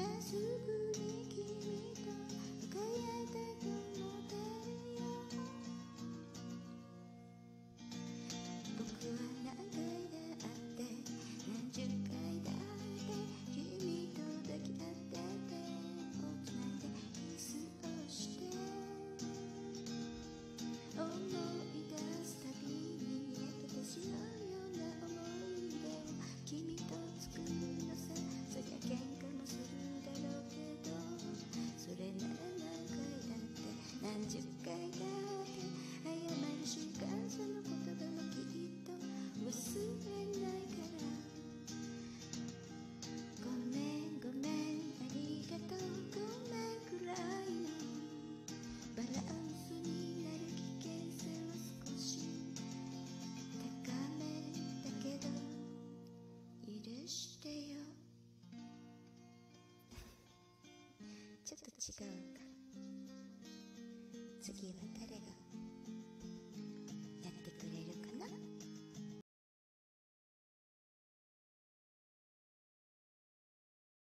まっすぐに君と向かい合いたくなってるよ。僕は何回だって何十回だって君と抱き合って手をつないでキスをして思い出すたびに私のような思い出を君と作るのさ。そりゃ喧嘩もするだろうけど、それなら何回だって何十回だって謝る瞬間、その言葉もきっと忘れないから、ごめんごめんありがとうごめんくらいのバランスになる危険性は少し高めだけど許してよ。ちょっと違うか。次は誰が